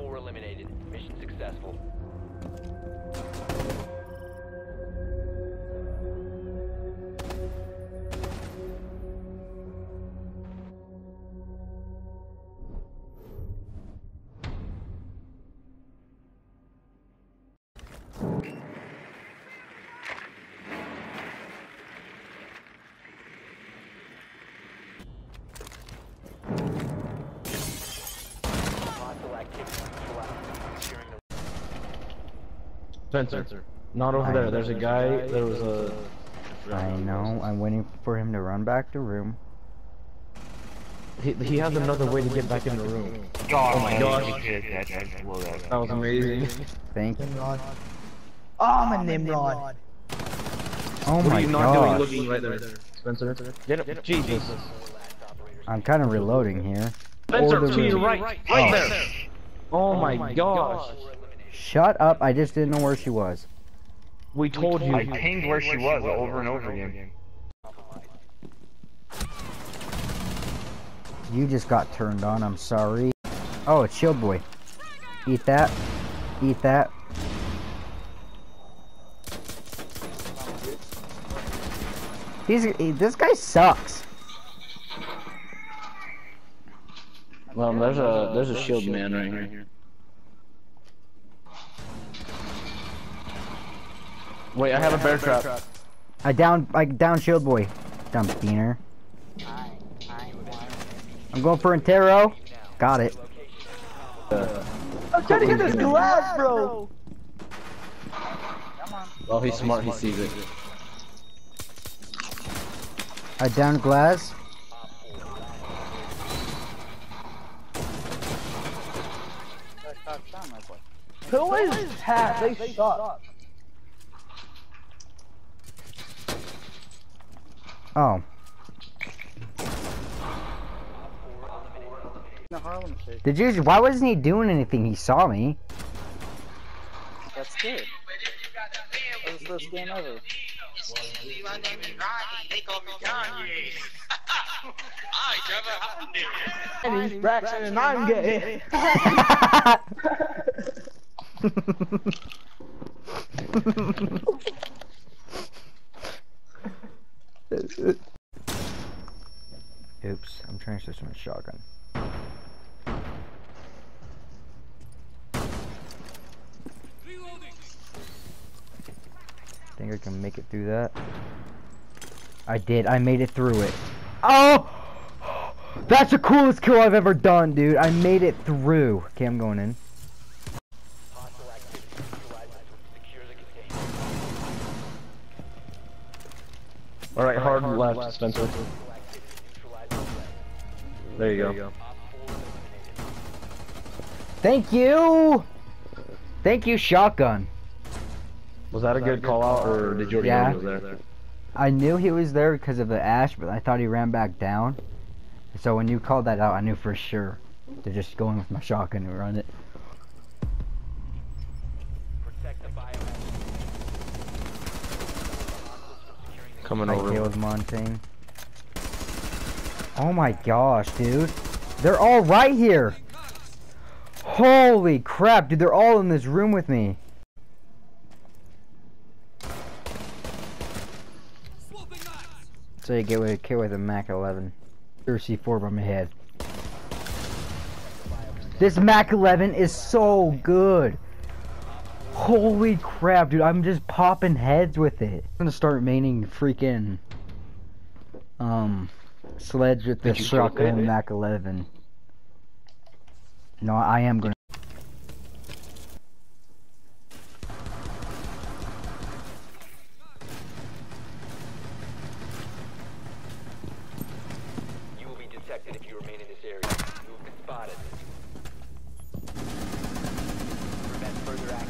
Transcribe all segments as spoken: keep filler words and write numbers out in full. four eliminated. Mission successful. Spencer, Spencer. Not over I there. There's, there's a guy. guy. There was a. I know. I'm waiting for him to run back to room. He he, he has, has another, another way to get back in the room. room. Oh, oh my gosh! That was amazing. Thank you. Nimrod. Oh, I'm a Nimrod. Oh my god! What are you not doing? Looking right there, Spencer. Get up, Jesus. I'm kind of reloading here. Spencer, to your right, right oh. there. Oh my, oh my gosh. gosh. Shut up, I just didn't know where she was. We told you. I pinged where she was over and over again. You just got turned on, I'm sorry. Oh, it's Shield Boy. Eat that. Eat that. He's, he, this guy sucks. Well, there's a, there's a shield man right here. Wait, I have, I have a bear, bear trap. trap. I down, I down Shield Boy. Dumb beaner. I'm going for Intero. Got it. Uh, I'm trying to get this glass, bro. Well, he's smart. He sees it. I down glass. Who is that? They, they suck. Oh. Did you? Why wasn't he doing anything? He saw me. That's good. That was the game ever. And he's Braxton and I'm gay. Oops, I'm trying to switch my shotgun. I think I can make it through that. I did, I made it through it. Oh! That's the coolest kill I've ever done, dude. I made it through. Okay, I'm going in. Alright, hard, hard left, left, Spencer. There you, there you go. Thank you! Thank you, shotgun. Was that a was good, that a good call, call out, or did you already yeah. know he was there? I knew he was there because of the ash, but I thought he ran back down. So when you called that out, I knew for sure to just go in with my shotgun and run it. Coming I over. Killed Montaigne. Oh my gosh, dude. They're all right here. Holy crap, dude. They're all in this room with me. So you get with a kid with a Mac eleven. Or C four by my head. This Mac eleven is so good. Holy crap, dude, I'm just popping heads with it. I'm gonna start maining freaking um sledge with the shotgun Mac eleven. No, I am gonna You will be detected if you remain in this area. You have been spotted. Prevent further access.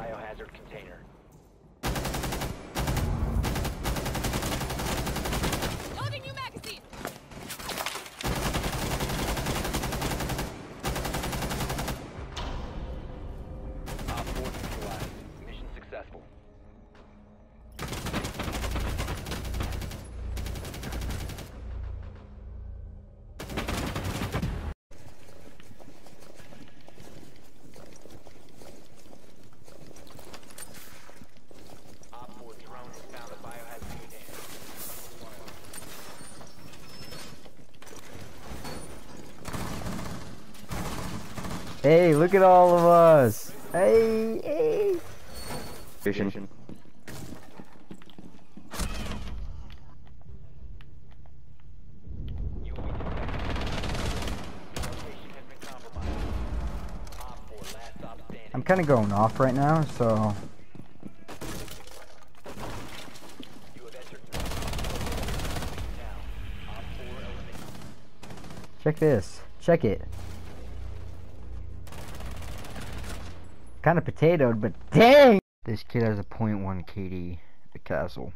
biohazard container. Loading new magazine! Op four neutralized. Mission successful. Hey, look at all of us! Hey, hey! Vision. I'm kind of going off right now, so... Check this. Check it. Kind of potatoed, but dang! This kid has a point one K D at Castle.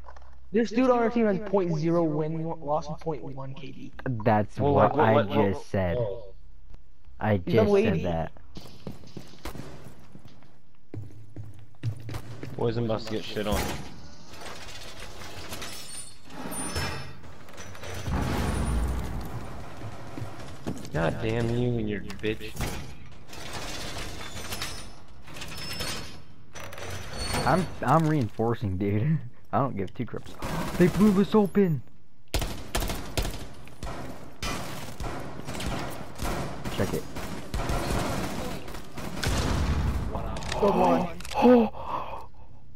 This dude on our team has point zero win loss and point one K D. That's well, what well, I well, just well, said. Well. I just said that. Boys, I'm about to get shit on. God damn you and your bitch. I'm I'm reinforcing, dude. I don't give two crips. They blew us open. Check it. Come on. Oh,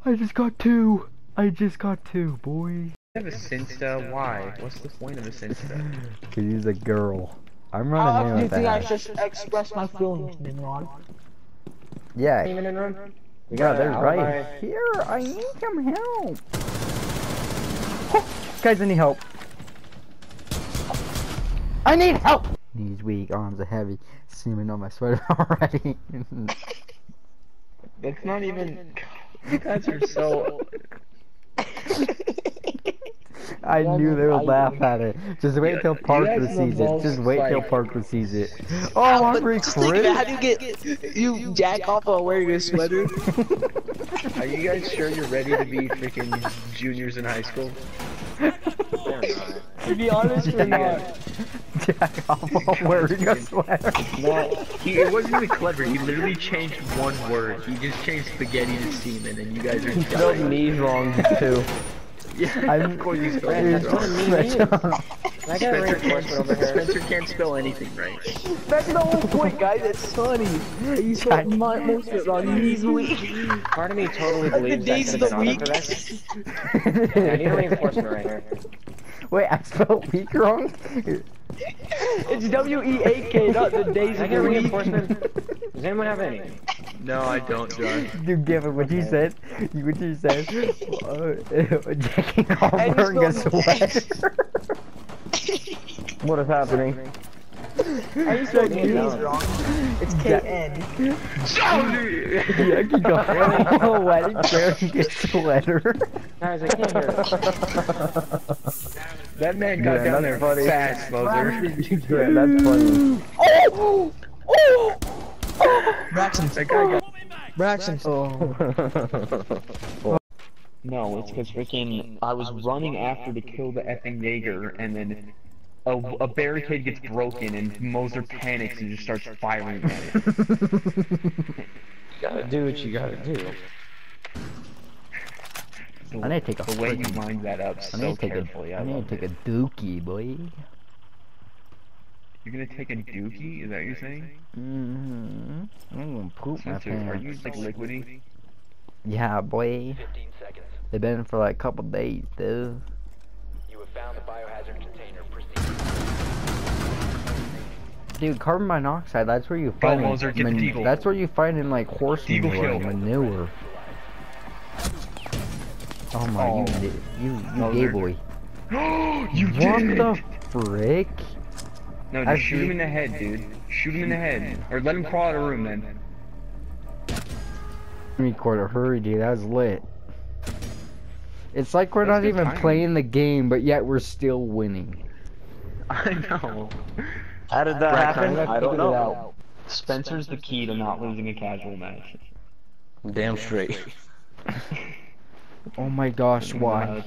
I just got two. I just got two, boy. I have a Sinsta. Why? What's the point of a Sinsta? Cause he's a girl. I'm running. Uh, you think I should express my feelings, Nimrod? Yeah. Even in run. Yeah, they're right. right here. I need some help. Oh, guys, I need help. I need help. Knees weak, arms are heavy. Semen on my sweater already. That's not even. You guys are so. I knew they would laugh at it. Just wait till Parker sees it. Just wait till Parker sees it. Oh, I'm recording. How do you get you jack off while wearing a sweater? Are you guys sure you're ready to be freaking juniors in high school? To be honest, we're not. Jack off while wearing a sweater. Well, he it wasn't really clever. He literally changed one word. He just changed spaghetti to semen, and you guys are. He spelled knees wrong too. Yeah, I'm, of course you spell it wrong. Spencer can't spell anything right. That's the whole point, guys. It's funny. You spelled my most of it wrong. Knees weak. Part of me totally believes that. The days of the week. I need a reinforcement right here. Wait, I spelled weak wrong? It's W E A K, not the days of the week. Can I get a reinforcement? Does anyone have any? No, I don't, Josh. Dude, Gavin, what you said, what you said, uh, jacking off wearing a sweater. What is happening? I just said K's wrong. It's K N. Johnny! Jacking off a wedding wearing a sweater. Guys, I can't hear it. That man got yeah, down there funny. Fast, Mother. Yeah, that's funny. Oh! Oh! Braxton, that guy got Braxton. Oh. No, it's because freaking I was running after to kill the effing Jaeger, and then a, a barricade gets broken, and Moser panics and just starts firing at it. You gotta do what you gotta do. So I need to take a the way you mind that up so I need to carefully. A, I, I need to take it. a dookie, boy. You're gonna take a dookie? Is that what you're saying? Mm-hmm. I'm gonna poop my pants. Are you like liquidy? Yeah, boy. fifteen seconds. They've been for like a couple days, dude. You have found the biohazard container. Proceed. Dude, carbon monoxide. That's where you find. Go, Moser, get the deagle. That's where you find in like horse manure. manure. Oh my! Oh. You, you, you Moser. gay boy. you what did. the frick? No, just I shoot him in the head, dude. Shoot him in the head. Or let him crawl out of the room, then. Recorder, hurry, dude. That was lit. It's like we're That's not even time. playing the game, but yet we're still winning. I know. How did that happen? I don't know. Spencer's the key to not losing a casual match. Damn straight. Oh my gosh, why?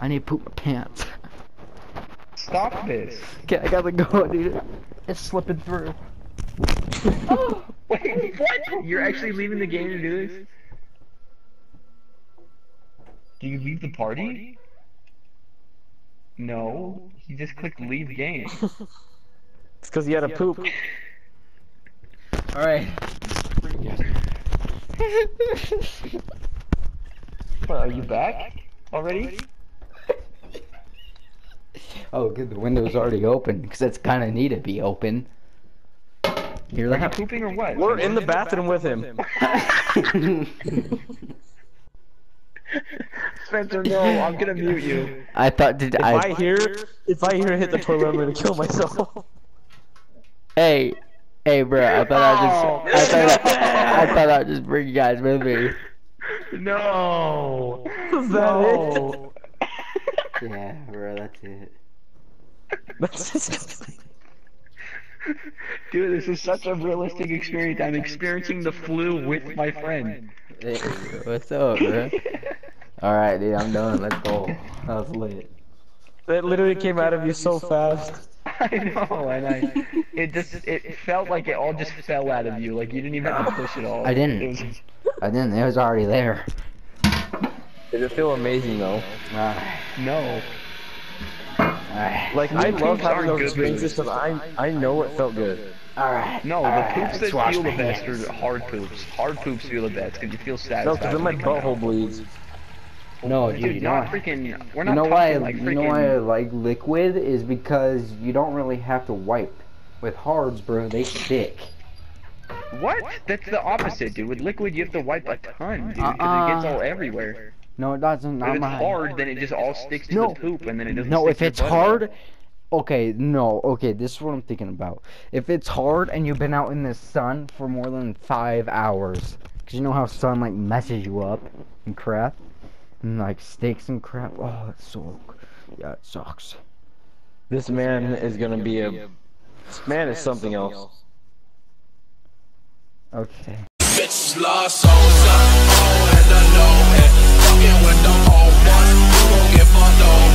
I need to poop my pants. Stop this. Okay, I gotta go, dude. It's slipping through. Oh, wait, what? You're actually leaving the game to do this? Do you leave the party? No, he just clicked leave game. It's because he had a poop. Alright. What, are you back already? Oh, good, the window's already open because it's kind of need to be open. You're like, are you pooping or what? We're in the bathroom with him. Spencer, no, I'm gonna mute you. I thought, did if I? I hear, if I hear hit the toilet, I'm gonna kill myself. Hey, hey, bro, I thought oh, I just, I thought, no. I, I thought I'd just bring you guys with me. No. Is that no. it? Yeah, bro, that's it. That's disgusting. Dude, this is such a realistic experience. I'm experiencing the flu with my friend. Hey, what's up, bro? Alright, dude, I'm done. Let's go. That was lit. That literally came out of you so fast. I know, and I... It just... It felt like it all just fell out of you. Like, you didn't even have to push it all. I didn't. It was just... I didn't. It was already there. Did it feel amazing, though? Uh, no. Right. Like, I love having those experiences because I, I know it felt good. Alright. No, the poops that feel the best are hard poops. Hard poops feel the best because you feel satisfied. No, because then my butthole bleeds. No, dude, dude not freaking. We're not talking like freaking. You know why I like liquid is because you don't really have to wipe. With hards, bro, they stick. What? That's the opposite, dude. With liquid, you have to wipe a ton, dude, because it gets all everywhere. No, it doesn't. If it's hard, then it just all sticks to the poop, and then it doesn't. No, if it's hard, okay, no, okay. This is what I'm thinking about. If it's hard and you've been out in the sun for more than five hours, because you know how sunlight messes you up and crap, and like sticks and crap. Oh, it's so, yeah, it sucks. This man is gonna be a. This man is something else. Okay. Bitches love soul, oh, and I know it. Fucking with them old ones, you gon' get fucked over.